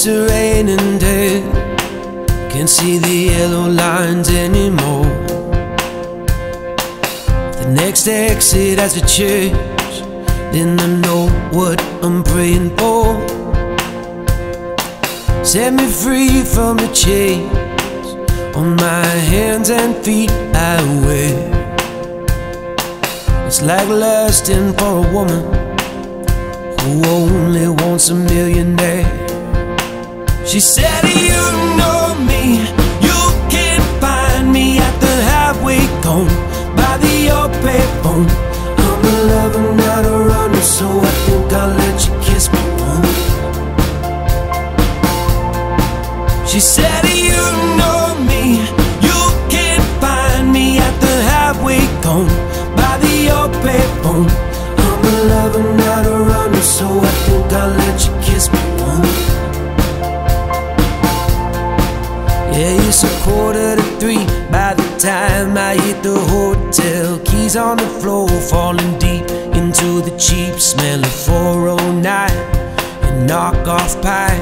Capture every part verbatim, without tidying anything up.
It's a raining day, can't see the yellow lines anymore. The next exit has a church, then I know what I'm praying for. Set me free from the chains on my hands and feet I wear. It's like lusting for a woman who only wants a millionaire. She said, "You know me, you can find me at the highway cone, by the old payphone. I'm a lover, not a runner, so I think I'll let you kiss me once." She said, "You know me, you can find me at the highway cone, by the old payphone. I'm a lover, not a runner, so I think I'll let you kiss me once." Yeah, it's a quarter to three by the time I hit the hotel. Keys on the floor, falling deep into the cheap smell of four oh nine and knockoff pie.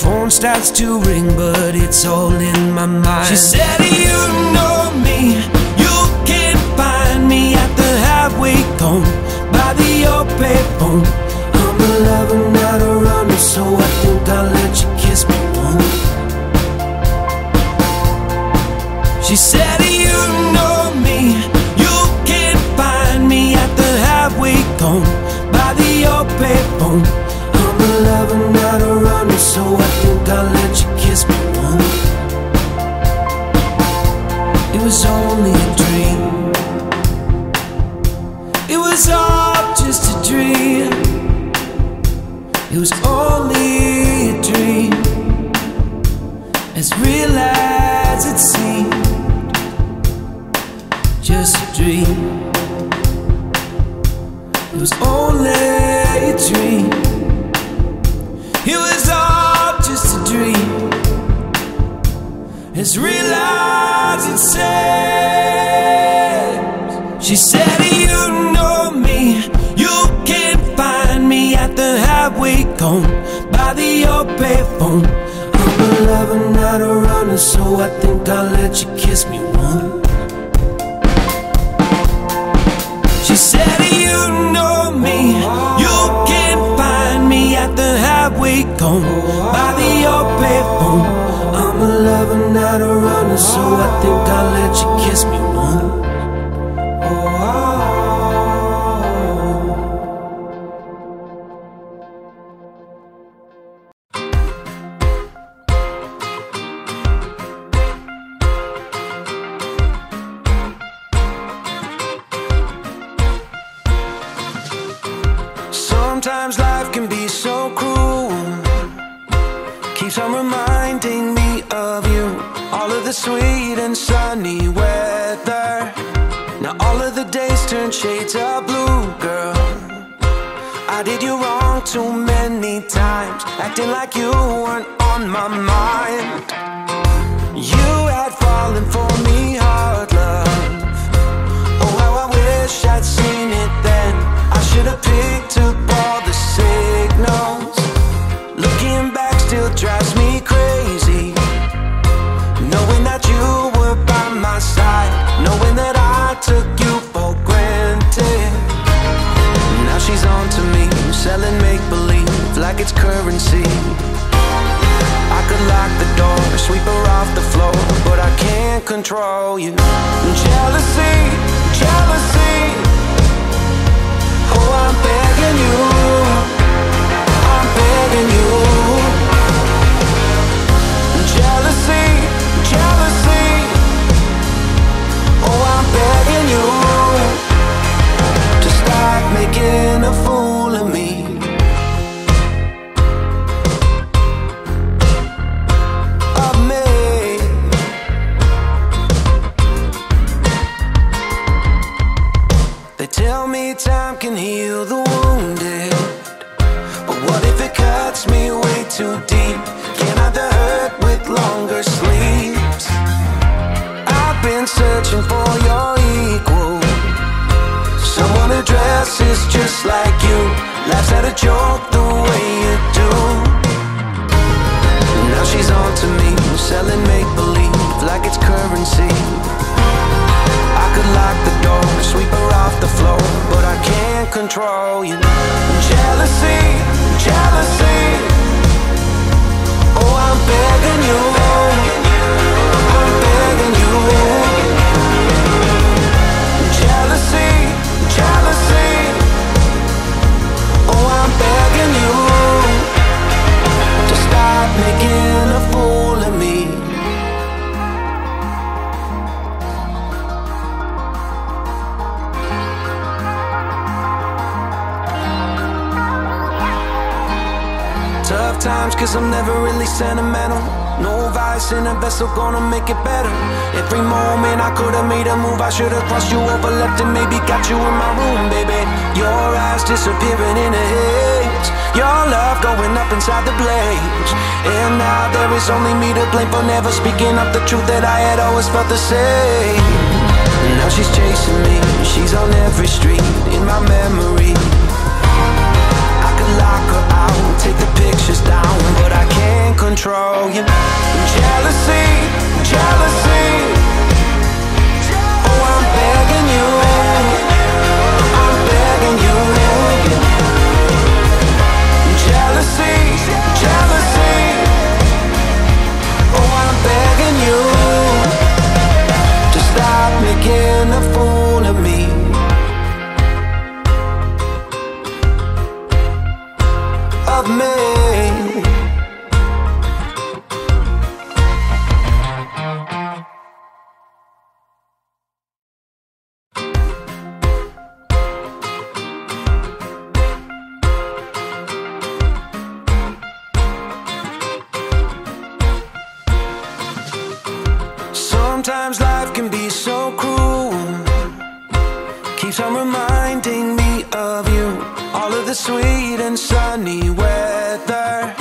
Phone starts to ring, but it's all in my mind. She said, "You know me, you can find me at the highway cone, by the old payphone. I'm a lover, not a runner, so I think I'll let you kiss me once." She said, "You know me, you can find me at the highway cone, by the old payphone. I'm a lover, not a runner, so I think I'll let you kiss me once." It was only a dream, it was all just a dream. It was only a dream, as real as it seemed. Just a dream, it was only a dream. It was all just a dream, as real as it seems. She said, "You know me, you can find me at the highway cone, by the old payphone. I'm a lover, not a runner, so I think I'll let you kiss me once." She said, "You know me, you can find me at the highway cone, by the old payphone. I'm a lover, not a runner, so I think I'll let you kiss me once." Sometimes life can be so cruel, keeps on reminding me of you. All of the sweet and sunny weather, now all of the days turn shades of blue. Girl, I did you wrong too many times, acting like you weren't on my mind. You had fallen for me hard, love. Oh, how I wish I'd seen it then. I should have picked up all the signals. Looking back still drives me crazy, knowing that you were by my side, knowing that I took you for granted. Now she's on to me, selling make-believe like it's currency. I could lock the door, sweep her off the floor, but I can't control you. Jealousy, jealousy, oh, I'm begging you, I'm begging you. Jealousy, jealousy, oh, I'm begging you to stop making a fool of me. Of me. They tell me time can heal the wounded, but what if it cuts me way too deep? Can't hide the hurt with longer sleeps. I've been searching for your equal, someone who dresses just like you, laughs at a joke the way you do. to me. I'm selling make-believe like it's currency. I could lock the door, sweep her off the floor, but I can't control you. Jealousy, jealousy. Oh, I'm begging you, I'm begging you. Jealousy, jealousy. Oh, I'm begging you to stop making a fool of me. Tough times, cause I'm never really sentimental. No vice in a vessel gonna make it better. Every moment I could've made a move, I should've crossed you over, left and maybe got you in my room, baby. Your eyes disappearing in the haze, your love going up inside the blaze. And now there is only me to blame for never speaking up the truth that I had always felt the same. Now she's chasing me, she's on every street in my memory. I could lock her out, take the pictures down, but I can't control you. Jealousy, jealousy. Oh, I'm begging you, I'm begging you. Jealousy, jealousy. Oh, I'm begging you to stop making a fool of me. Of me. Sometimes life can be so cruel. Keeps on reminding me of you. All of the sweet and sunny weather.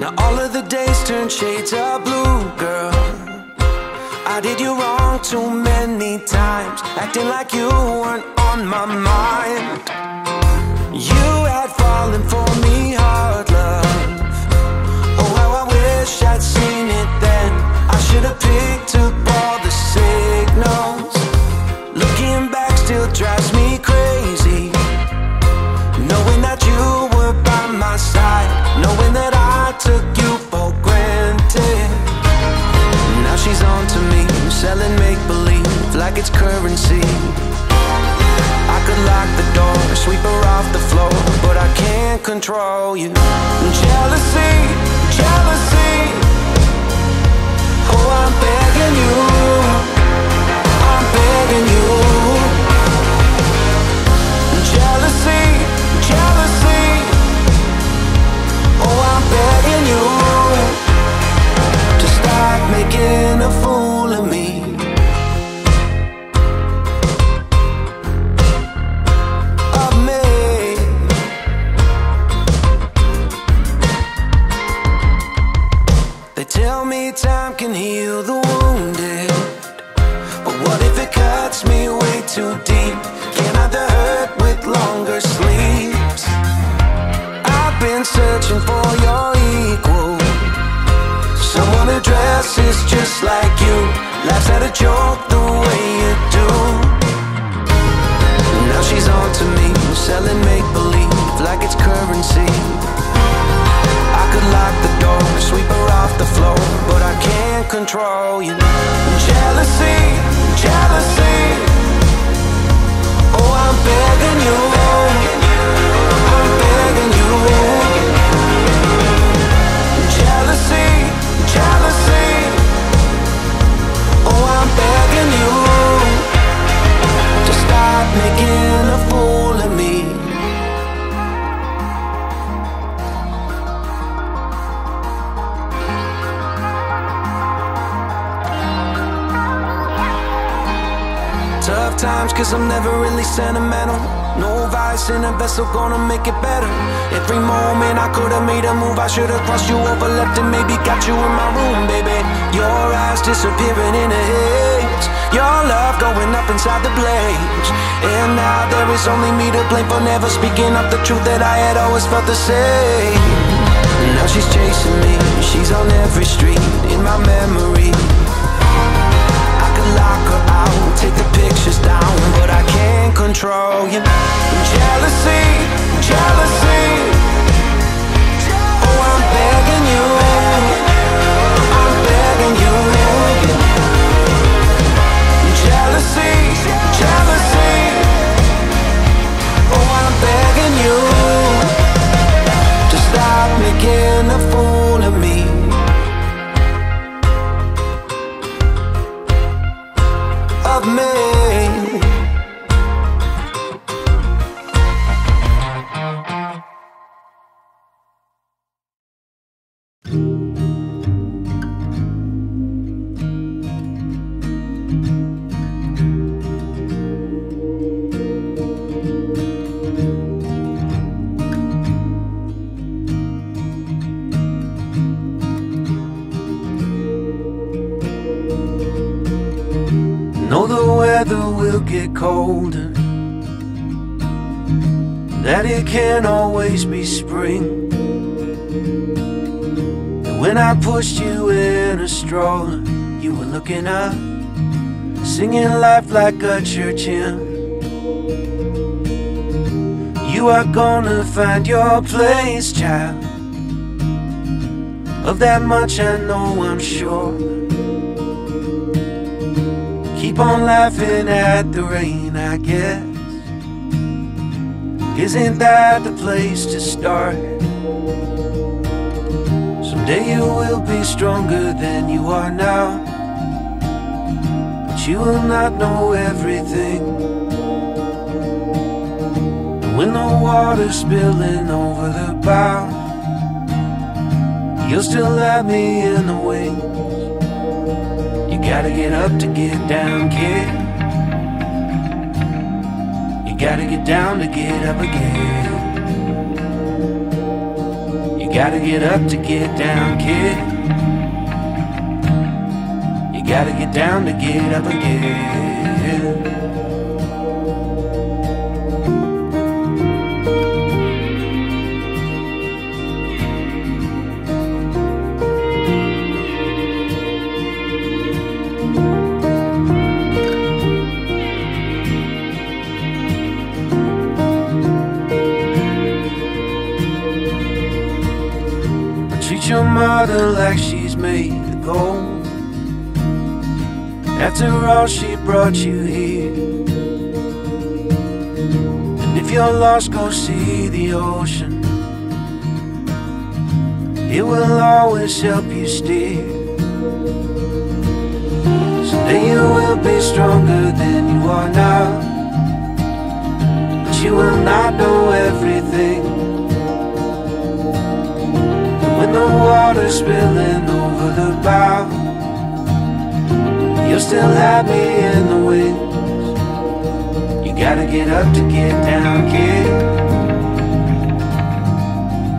Now all of the days turn shades of blue, girl. I did you wrong too many times, acting like you weren't on my mind. You had fallen for me hard, love. Oh, how I wish I'd seen it then. I should have picked up all the signals. Looking back still drives me crazy, knowing that you were by my side, knowing that I took you for granted. Now she's on to me, selling make-believe like it's currency. I could lock the door, sweep her off the floor, but I can't control you. Jealousy, jealousy. Oh, I'm begging you, I'm begging you. Jealousy, jealousy. Oh, I'm begging you to stop making a fool of me. Tell me time can heal the wounded, but what if it cuts me way too deep? Can't hide the hurt with longer sleeps. I've been searching for your equal, someone who dresses just like you, laughs at a joke the way you do. Now she's on to me, selling make-believe like it's currency. I could lock the door, sweep her off the floor, but I can't control you. Jealousy, jealousy. Oh, I'm begging you, I'm begging you. Jealousy, jealousy. Oh, I'm begging you to stop making a fool of me. Tough times, cause I'm never really sentimental. No vice in a vessel gonna make it better. Every moment I could've made a move, I should've crossed you over, left and maybe got you in my room, baby. Your eyes disappearing in the haze, your love going up inside the blaze. And now there is only me to blame for never speaking up the truth that I had always felt the same. Now she's chasing me, she's on every street in my memory. I could lock her out, take the pictures down, but I can't control you. Jealousy, jealousy, oh, I'm begging you, I'm begging you. Jealousy, jealousy, oh, I'm begging you to stop making a fool of me. Of me. Get colder, that it can't always be spring. And when I pushed you in a stroller, you were looking up, singing life like a church hymn. You are gonna find your place, child, of that much I know, I'm sure. Keep on laughing at the rain, I guess. Isn't that the place to start? Someday you will be stronger than you are now, but you will not know everything. And when the water's spilling over the bow, you'll still have me in the wings. Gotta get up to get down, kid. You gotta get down to get up again. You gotta get up to get down, kid. You gotta get down to get up again. Your mother like she's made of gold, after all she brought you here. And if you're lost, go see the ocean, it will always help you steer. Someday you will be stronger than you are now, but you will not know everything. When the water's spilling over the bow, you'll still have me in the wings. You gotta get up to get down, kid.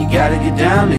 You gotta get down to